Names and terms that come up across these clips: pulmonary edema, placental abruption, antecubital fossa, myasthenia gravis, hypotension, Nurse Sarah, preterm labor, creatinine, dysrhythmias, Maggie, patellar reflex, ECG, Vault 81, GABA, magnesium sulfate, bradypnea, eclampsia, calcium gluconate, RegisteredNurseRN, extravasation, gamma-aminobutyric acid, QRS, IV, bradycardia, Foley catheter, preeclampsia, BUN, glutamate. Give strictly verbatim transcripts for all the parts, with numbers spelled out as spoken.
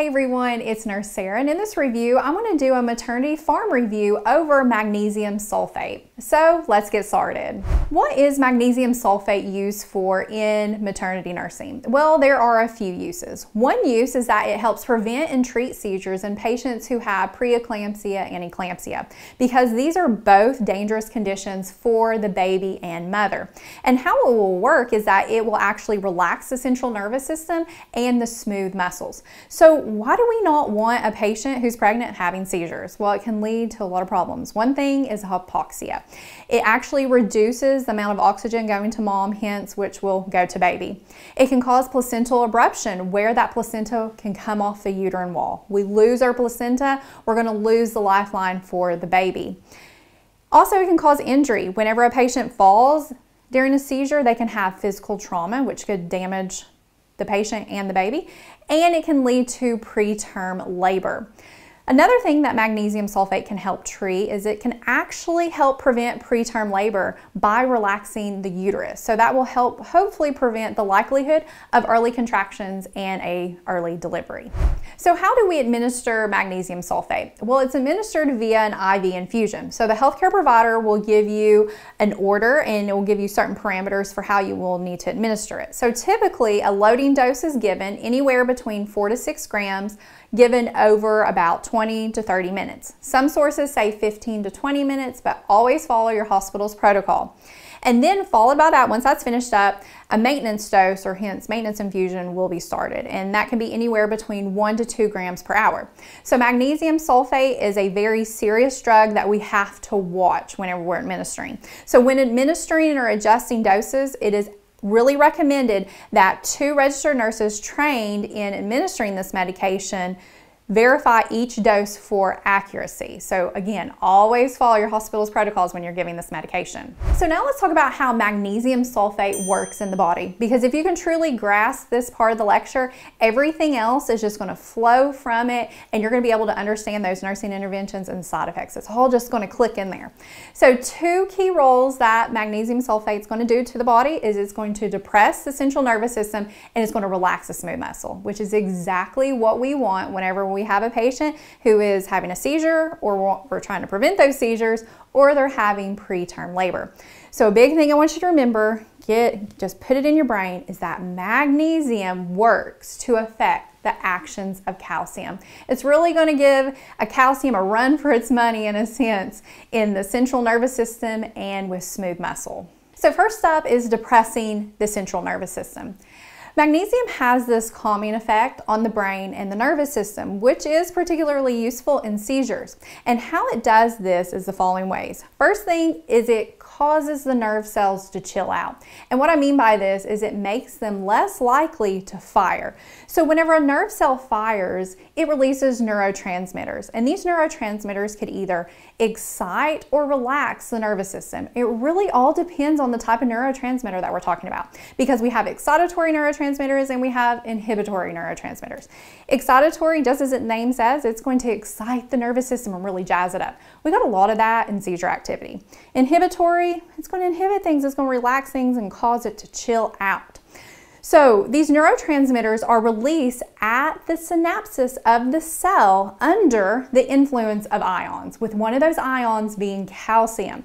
Hey everyone, it's Nurse Sarah, and in this review, I'm going to do a maternity farm review over magnesium sulfate. So let's get started. What is magnesium sulfate used for in maternity nursing? Well, there are a few uses. One use is that it helps prevent and treat seizures in patients who have preeclampsia and eclampsia, because these are both dangerous conditions for the baby and mother. And how it will work is that it will actually relax the central nervous system and the smooth muscles. So why do we not want a patient who's pregnant having seizures? Well, it can lead to a lot of problems. One thing is hypoxia. It actually reduces the amount of oxygen going to mom, hence which will go to baby. It can cause placental abruption, where that placenta can come off the uterine wall. We lose our placenta, we're going to lose the lifeline for the baby. Also, it can cause injury. Whenever a patient falls during a seizure, they can have physical trauma, which could damage the patient and the baby, and it can lead to preterm labor. Another thing that magnesium sulfate can help treat is it can actually help prevent preterm labor by relaxing the uterus. So that will help hopefully prevent the likelihood of early contractions and a early delivery. So how do we administer magnesium sulfate? Well, it's administered via an I V infusion. So the healthcare provider will give you an order, and it will give you certain parameters for how you will need to administer it. So typically a loading dose is given anywhere between four to six grams given over about twenty to thirty minutes. Some sources say fifteen to twenty minutes, but always follow your hospital's protocol. And then followed by that, once that's finished up, a maintenance dose, or hence maintenance infusion, will be started. And that can be anywhere between one to two grams per hour. So magnesium sulfate is a very serious drug that we have to watch whenever we're administering. So when administering or adjusting doses, it is really recommended that two registered nurses trained in administering this medication verify each dose for accuracy. So again, always follow your hospital's protocols when you're giving this medication. So now let's talk about how magnesium sulfate works in the body, because if you can truly grasp this part of the lecture, everything else is just gonna flow from it, and you're gonna be able to understand those nursing interventions and side effects. It's all just gonna click in there. So two key roles that magnesium sulfate is gonna do to the body is it's going to depress the central nervous system, and it's gonna relax the smooth muscle, which is exactly what we want whenever we We have a patient who is having a seizure, or we're trying to prevent those seizures, or they're having preterm labor. So a big thing I want you to remember, get just put it in your brain, is that magnesium works to affect the actions of calcium. It's really going to give a calcium a run for its money, in a sense, in the central nervous system and with smooth muscle. So first up is depressing the central nervous system. Magnesium has this calming effect on the brain and the nervous system, which is particularly useful in seizures. And how it does this is the following ways. First thing is it causes the nerve cells to chill out. And what I mean by this is it makes them less likely to fire. So whenever a nerve cell fires, it releases neurotransmitters. And these neurotransmitters could either excite or relax the nervous system. It really all depends on the type of neurotransmitter that we're talking about, because we have excitatory neurotransmitters Neurotransmitters and we have inhibitory neurotransmitters. Excitatory, just as its name says, it's going to excite the nervous system and really jazz it up. We got a lot of that in seizure activity. Inhibitory, it's going to inhibit things, it's going to relax things and cause it to chill out. So these neurotransmitters are released at the synapses of the cell under the influence of ions, with one of those ions being calcium.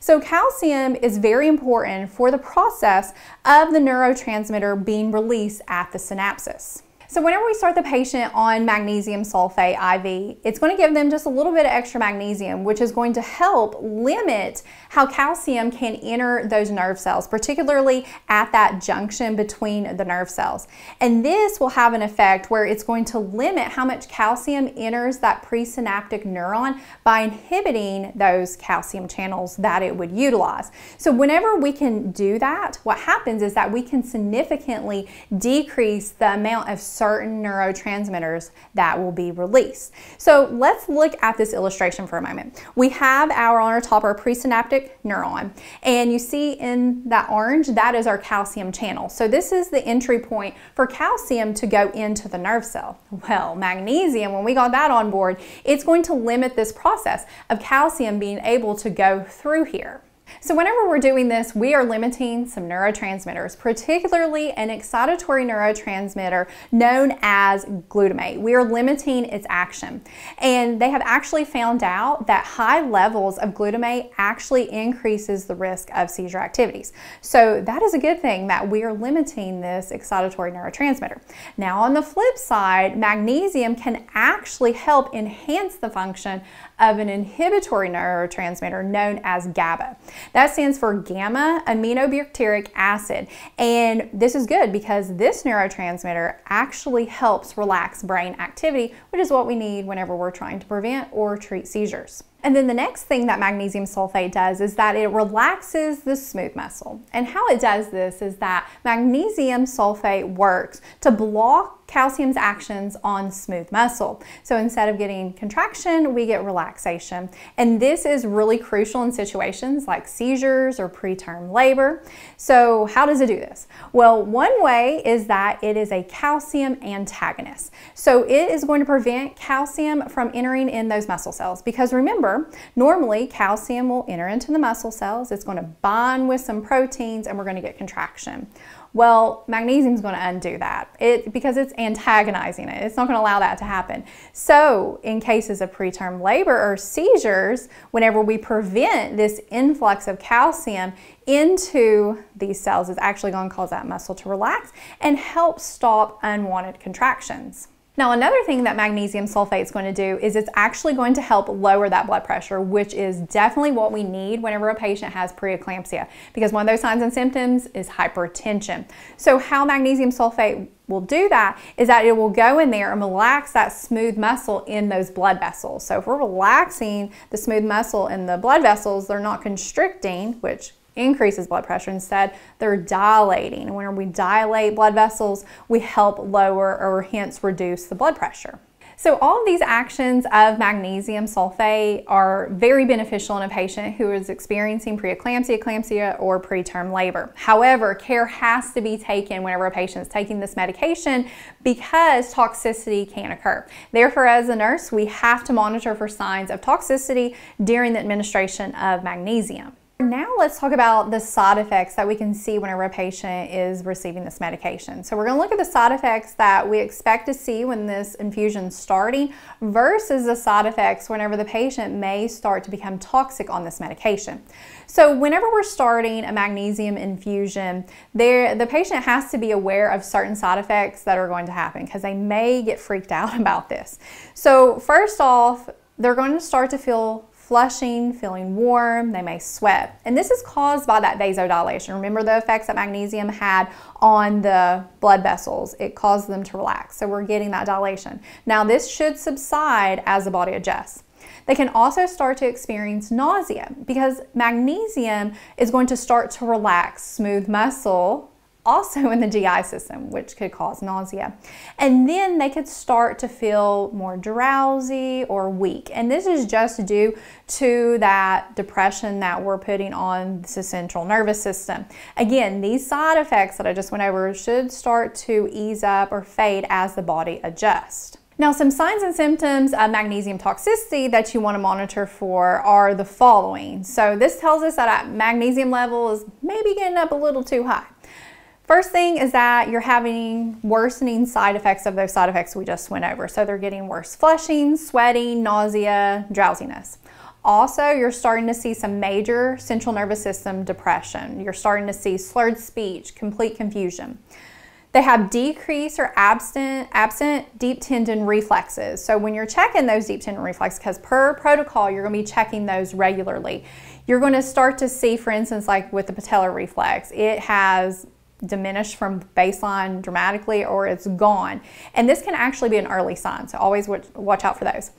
So calcium is very important for the process of the neurotransmitter being released at the synapses. So whenever we start the patient on magnesium sulfate I V, it's going to give them just a little bit of extra magnesium, which is going to help limit how calcium can enter those nerve cells, particularly at that junction between the nerve cells. And this will have an effect where it's going to limit how much calcium enters that presynaptic neuron by inhibiting those calcium channels that it would utilize. So whenever we can do that, what happens is that we can significantly decrease the amount of certain neurotransmitters that will be released. So let's look at this illustration for a moment. We have our, on our top, our presynaptic neuron, and you see in that orange, that is our calcium channel. So this is the entry point for calcium to go into the nerve cell. Well, magnesium, when we got that on board, it's going to limit this process of calcium being able to go through here. So whenever we're doing this, we are limiting some neurotransmitters, particularly an excitatory neurotransmitter known as glutamate. We are limiting its action. And they have actually found out that high levels of glutamate actually increases the risk of seizure activities. So that is a good thing that we are limiting this excitatory neurotransmitter. Now on the flip side, magnesium can actually help enhance the function of an inhibitory neurotransmitter known as GABA. That stands for gamma-aminobutyric acid. And this is good because this neurotransmitter actually helps relax brain activity, which is what we need whenever we're trying to prevent or treat seizures. And then the next thing that magnesium sulfate does is that it relaxes the smooth muscle. And how it does this is that magnesium sulfate works to block calcium's actions on smooth muscle. So instead of getting contraction, we get relaxation. And this is really crucial in situations like seizures or preterm labor. So how does it do this? Well, one way is that it is a calcium antagonist. So it is going to prevent calcium from entering in those muscle cells, because remember, normally calcium will enter into the muscle cells, it's going to bind with some proteins, and we're going to get contraction. Well, magnesium is going to undo that it, because it's antagonizing it. It's not going to allow that to happen. So in cases of preterm labor or seizures, whenever we prevent this influx of calcium into these cells, it's actually going to cause that muscle to relax and help stop unwanted contractions. Now, another thing that magnesium sulfate is going to do is it's actually going to help lower that blood pressure, which is definitely what we need whenever a patient has preeclampsia, because one of those signs and symptoms is hypertension. So how magnesium sulfate will do that is that it will go in there and relax that smooth muscle in those blood vessels. So if we're relaxing the smooth muscle in the blood vessels, they're not constricting, which increases blood pressure. Instead, they're dilating. And when we dilate blood vessels, we help lower or hence reduce the blood pressure. So all of these actions of magnesium sulfate are very beneficial in a patient who is experiencing preeclampsia, eclampsia, or preterm labor. However, care has to be taken whenever a patient is taking this medication because toxicity can occur. Therefore, as a nurse, we have to monitor for signs of toxicity during the administration of magnesium. Now let's talk about the side effects that we can see whenever a patient is receiving this medication. So we're going to look at the side effects that we expect to see when this infusion is starting versus the side effects whenever the patient may start to become toxic on this medication. So whenever we're starting a magnesium infusion, there, the patient has to be aware of certain side effects that are going to happen because they may get freaked out about this. So first off, they're going to start to feel flushing, feeling warm, they may sweat. And this is caused by that vasodilation. Remember the effects that magnesium had on the blood vessels. It caused them to relax. So we're getting that dilation. Now this should subside as the body adjusts. They can also start to experience nausea because magnesium is going to start to relax smooth muscle also in the G I system, which could cause nausea. And then they could start to feel more drowsy or weak. And this is just due to that depression that we're putting on the central nervous system. Again, these side effects that I just went over should start to ease up or fade as the body adjusts. Now, some signs and symptoms of magnesium toxicity that you want to monitor for are the following. So this tells us that magnesium level is maybe getting up a little too high. First thing is that you're having worsening side effects of those side effects we just went over. So they're getting worse flushing, sweating, nausea, drowsiness. Also, you're starting to see some major central nervous system depression. You're starting to see slurred speech, complete confusion. They have decreased or absent, absent deep tendon reflexes. So when you're checking those deep tendon reflexes, because per protocol, you're gonna be checking those regularly. You're gonna start to see, for instance, like with the patellar reflex, it has diminished from baseline dramatically or it's gone. And this can actually be an early sign, so always watch out for those.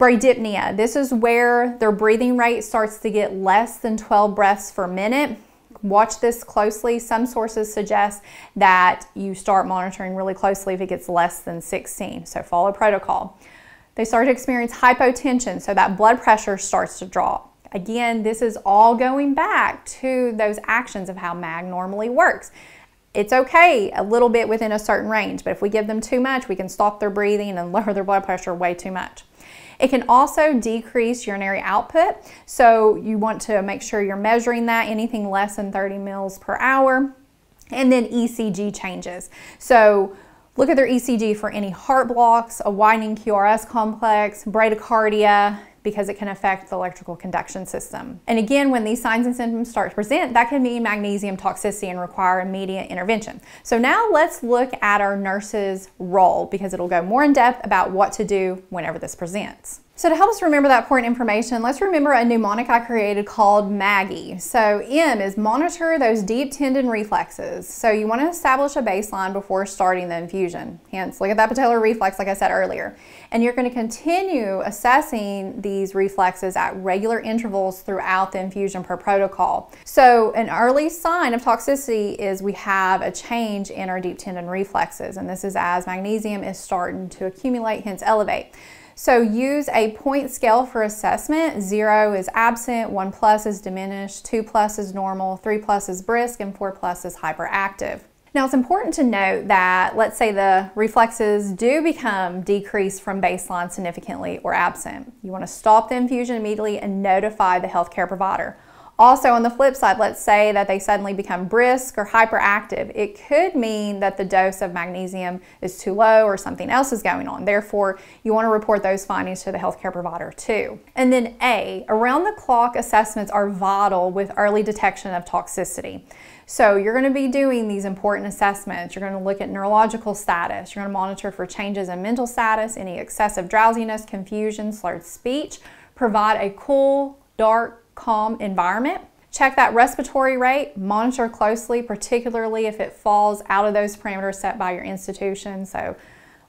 Bradypnea, this is where their breathing rate starts to get less than twelve breaths per minute. Watch this closely. Some sources suggest that you start monitoring really closely if it gets less than sixteen, so follow protocol. They start to experience hypotension, so that blood pressure starts to drop. Again, this is all going back to those actions of how mag normally works. It's okay a little bit within a certain range, but if we give them too much, we can stop their breathing and lower their blood pressure way too much. It can also decrease urinary output, so you want to make sure you're measuring that, anything less than thirty mils per hour. And then E C G changes. So look at their E C G for any heart blocks, a widening Q R S complex, bradycardia, because it can affect the electrical conduction system. And again, when these signs and symptoms start to present, that can mean magnesium toxicity and require immediate intervention. So now let's look at our nurse's role, because it'll go more in depth about what to do whenever this presents. So to help us remember that important information, let's remember a mnemonic I created called Maggie. So M is monitor those deep tendon reflexes. So you want to establish a baseline before starting the infusion. Hence, look at that patellar reflex like I said earlier. And you're going to continue assessing these reflexes at regular intervals throughout the infusion per protocol. So an early sign of toxicity is we have a change in our deep tendon reflexes. And this is as magnesium is starting to accumulate, hence elevate. So use a point scale for assessment. Zero is absent, one plus is diminished, two plus is normal, three plus is brisk, and four plus is hyperactive. Now it's important to note that let's say the reflexes do become decreased from baseline significantly or absent. You want to stop the infusion immediately and notify the healthcare provider. Also, on the flip side, let's say that they suddenly become brisk or hyperactive. It could mean that the dose of magnesium is too low or something else is going on. Therefore, you want to report those findings to the healthcare provider too. And then A, around the clock assessments are vital with early detection of toxicity. So you're going to be doing these important assessments. You're going to look at neurological status. You're going to monitor for changes in mental status, any excessive drowsiness, confusion, slurred speech. Provide a cool, dark, calm environment. Check that respiratory rate, monitor closely, particularly if it falls out of those parameters set by your institution, so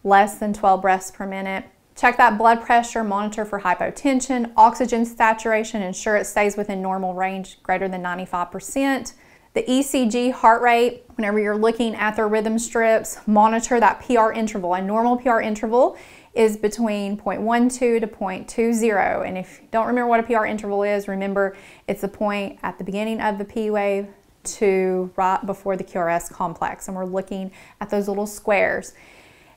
less than twelve breaths per minute. Check that blood pressure, monitor for hypotension, oxygen saturation, ensure it stays within normal range, greater than ninety-five percent. The E C G heart rate, whenever you're looking at their rhythm strips, monitor that P R interval. A normal P R interval is between zero point one two to zero point two zero. And if you don't remember what a P R interval is, remember it's the point at the beginning of the P wave to right before the Q R S complex. And we're looking at those little squares.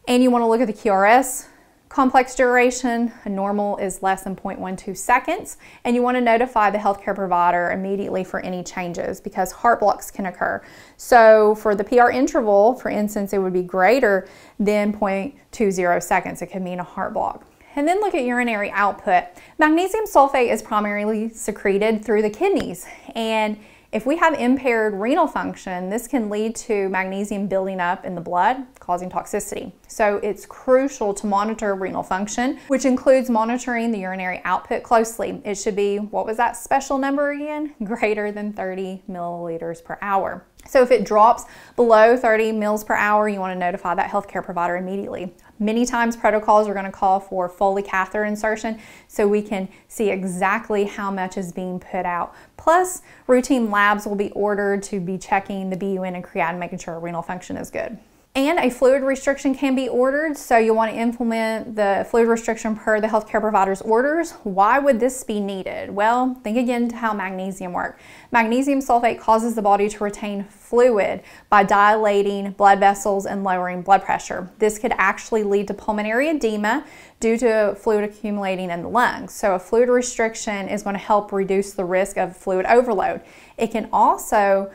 And you want to look at the Q R S complex duration. A normal is less than zero point one two seconds. And you want to notify the healthcare provider immediately for any changes, because heart blocks can occur. So for the P R interval, for instance, it would be greater than zero point two zero seconds. It could mean a heart block. And then look at urinary output. Magnesium sulfate is primarily secreted through the kidneys. And if we have impaired renal function, this can lead to magnesium building up in the blood, causing toxicity. So it's crucial to monitor renal function, which includes monitoring the urinary output closely. It should be, what was that special number again? Greater than thirty milliliters per hour. So if it drops below thirty mils per hour, you want to notify that healthcare provider immediately. Many times protocols are going to call for Foley catheter insertion so we can see exactly how much is being put out. Plus, routine labs will be ordered to be checking the B U N and creatinine, making sure renal function is good. And a fluid restriction can be ordered, so you'll want to implement the fluid restriction per the healthcare provider's orders. Why would this be needed? Well, think again to how magnesium works. Magnesium sulfate causes the body to retain fluid by dilating blood vessels and lowering blood pressure. This could actually lead to pulmonary edema due to fluid accumulating in the lungs. So a fluid restriction is going to help reduce the risk of fluid overload. It can also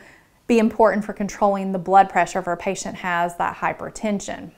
be important for controlling the blood pressure if our patient has that hypertension.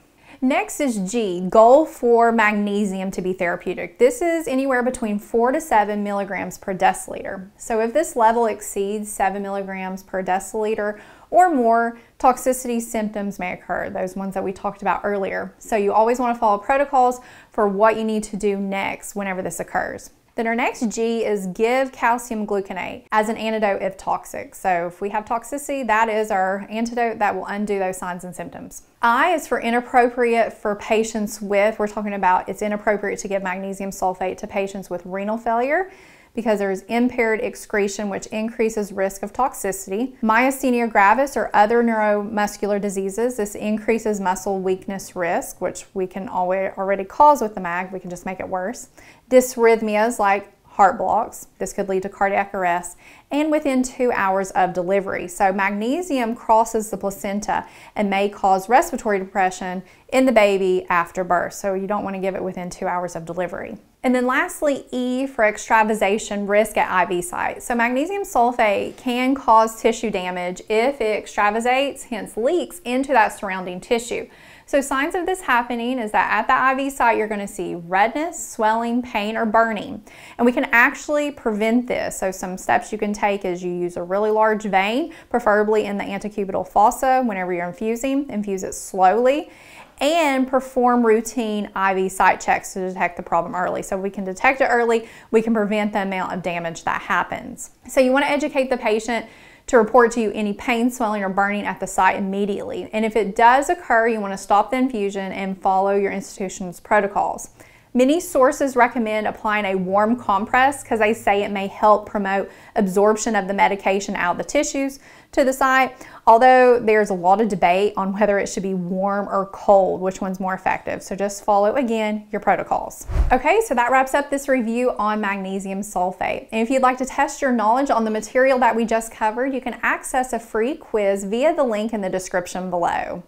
Next is G, goal for magnesium to be therapeutic. This is anywhere between four to seven milligrams per deciliter. So if this level exceeds seven milligrams per deciliter or more, toxicity symptoms may occur, those ones that we talked about earlier. So you always want to follow protocols for what you need to do next whenever this occurs. Then our next G is give calcium gluconate as an antidote if toxic. So if we have toxicity, that is our antidote that will undo those signs and symptoms. I is for inappropriate for patients with, we're talking about it's inappropriate to give magnesium sulfate to patients with renal failure, because there is impaired excretion, which increases risk of toxicity. Myasthenia gravis or other neuromuscular diseases, this increases muscle weakness risk, which we can already cause with the mag, we can just make it worse. Dysrhythmias like heart blocks. This could lead to cardiac arrest, and within two hours of delivery. So magnesium crosses the placenta and may cause respiratory depression in the baby after birth. So you don't want to give it within two hours of delivery. And then lastly, E for extravasation risk at I V sites. So magnesium sulfate can cause tissue damage if it extravasates, hence leaks, into that surrounding tissue. So signs of this happening is that at the I V site, you're going to see redness, swelling, pain, or burning. And we can actually prevent this. So some steps you can take is you use a really large vein, preferably in the antecubital fossa whenever you're infusing. Infuse it slowly and perform routine I V site checks to detect the problem early. So if we can detect it early, we can prevent the amount of damage that happens. So you want to educate the patient to report to you any pain, swelling, or burning at the site immediately. And if it does occur, you want to stop the infusion and follow your institution's protocols. Many sources recommend applying a warm compress because they say it may help promote absorption of the medication out of the tissues to the site, although there's a lot of debate on whether it should be warm or cold, which one's more effective. So just follow, again, your protocols. Okay, so that wraps up this review on magnesium sulfate. And if you'd like to test your knowledge on the material that we just covered, you can access a free quiz via the link in the description below.